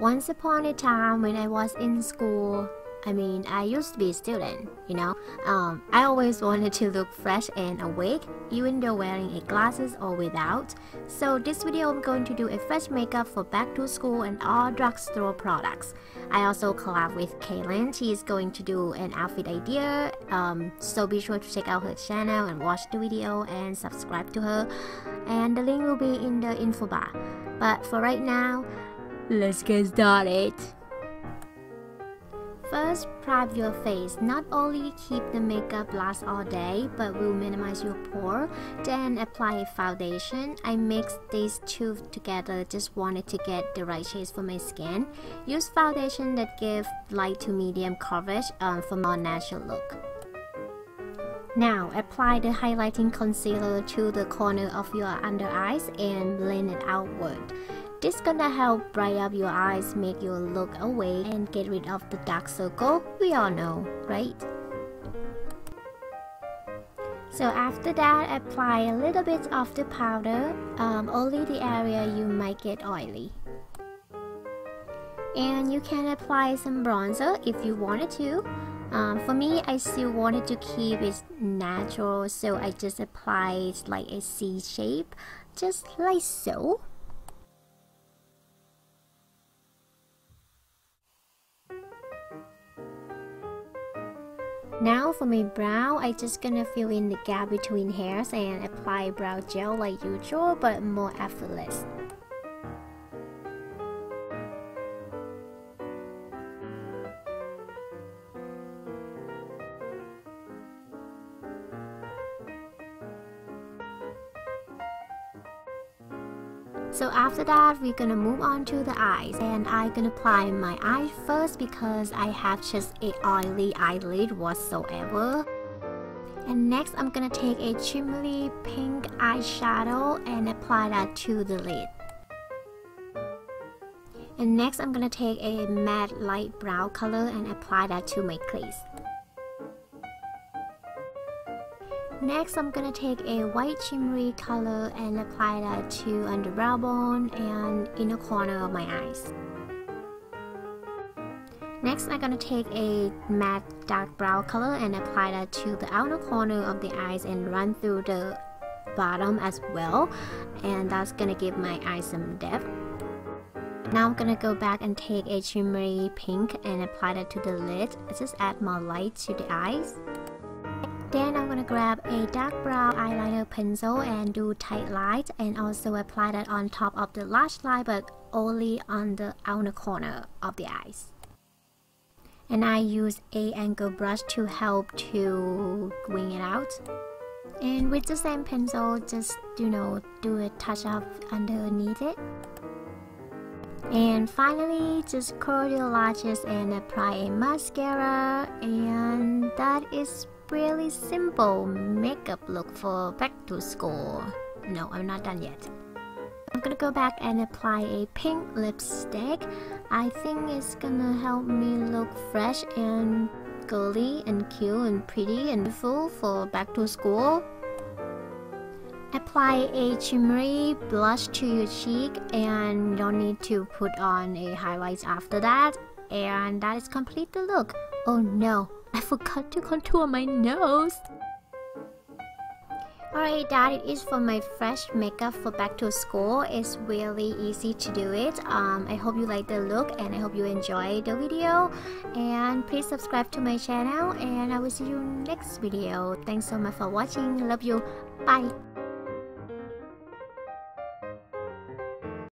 Once upon a time when I was in school, I used to be a student, I always wanted to look fresh and awake, even though wearing a glasses or without. So this video I'm going to do a fresh makeup for back to school and all drugstore products. I also collab with Katelyn. She's going to do an outfit idea, so be sure to check out her channel and watch the video and subscribe to her. And the link will be in the info bar. But for right now, let's get started. First, prep your face. Not only keep the makeup last all day, but will minimize your pore. Then apply a foundation. I mixed these two together, just wanted to get the right shades for my skin. Use foundation that gives light to medium coverage for more natural look. Now, apply the highlighting concealer to the corner of your under eyes and blend it outward. This gonna help bright up your eyes, make you look awake, and get rid of the dark circle we all know, right? So after that, apply a little bit of the powder, only the area you might get oily. And you can apply some bronzer if you wanted to. For me, I still wanted to keep it natural, so I just applied like a C shape, just like so. Now for my brow, I just gonna fill in the gap between hairs and apply brow gel like usual, but more effortless. So after that, we're gonna move on to the eyes, and I'm gonna apply my eye first because I have just a oily eyelid whatsoever. And next, I'm gonna take a shimmery pink eyeshadow and apply that to the lid. And next, I'm gonna take a matte light brown color and apply that to my crease. Next, I'm gonna take a white shimmery color and apply that to under brow bone and inner corner of my eyes. Next, I'm gonna take a matte dark brown color and apply that to the outer corner of the eyes and run through the bottom as well, and that's gonna give my eyes some depth. Now I'm gonna go back and take a shimmery pink and apply that to the lid. Just add more light to the eyes. Then I'm gonna grab a dark brown eyeliner pencil and do tight lines, and also apply that on top of the lash line, but only on the outer corner of the eyes. And I use an angle brush to help to wing it out. And with the same pencil, just do a touch up underneath it. And finally, just curl your lashes and apply a mascara, and that is really simple makeup look for back to school. No, I'm not done yet. I'm gonna go back and apply a pink lipstick. I think it's gonna help me look fresh and girly and cute and pretty and beautiful for back to school. Apply a shimmery blush to your cheek, and you don't need to put on a highlight after that, and that is complete the look. Oh no, I forgot to contour my nose. Alright, that is for my fresh makeup for back to school. It's really easy to do it. I hope you like the look, and I hope you enjoy the video. And please subscribe to my channel, and I will see you next video. Thanks so much for watching. Love you. Bye.